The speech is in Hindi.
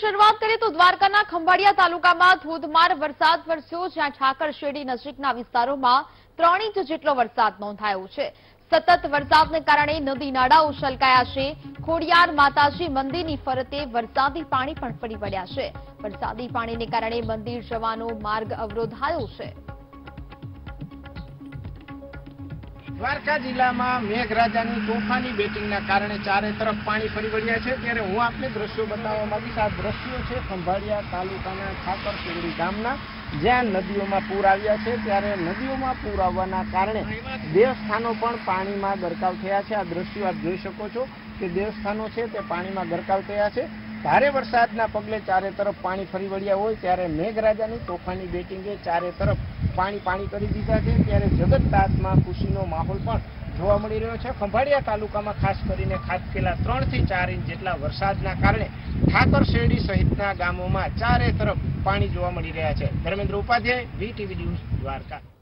शुरुआत करें तो द्वारकाना खंभाळिया तालुकामां धूधमार वरसाद वरस्यो, ज्यां ठाकरशेडी नजीकना विस्तारोमां 3 इंच जेटलो वरसाद नोंधायो छे। सतत वरसादने कारणे नदी नाळाओ छलकाया छे। खोडियार माताजी मंदिरनी फरते वरसादी पाणी पण फरी वळ्या छे। वरसादी पाणीने कारणे मंदिर जवानो मार्ग अवरोधायो छे। द्वारका जिला में मेघराजा की तोफानी बेटिंग कारण चारे तरफ पानी फरी वळ्या है। त्यारे हूँ आपने दृश्यों बतावा मांगीश। आ दृश्यों से खंभाळिया तालुकाना छातरपिवरी गामना ज्यां नदीओं में पूर आव्या है। त्यारे नदीओं में पूर आववाना कारणे देवस्थानों पण पानी में गरकाव थया है। आ दृश्यों आप जोई शको छो के देवस्थानों छे ते पानी में गरकाव थया है। भारे वरसादना पगले चारे तरफ पानी फरी वळ्या होय त्यारे मेघराजानी तोफानी बेटिंगे चारे तरफ पानी कर दीधा है। त्यारे जगतदास में खुशी नो माहौल जोवा मळी रह्यो छे। खंभाळिया तालुका में खास करीने खाबकेला 3 થી 4 इंच जेटला वरसादना कारणे ठाकरशेडी सहितना गामों में चारे तरफ पानी जोवा मळी रह्या छे। Dharmendra Upadhyay, VTV news, Dwarka.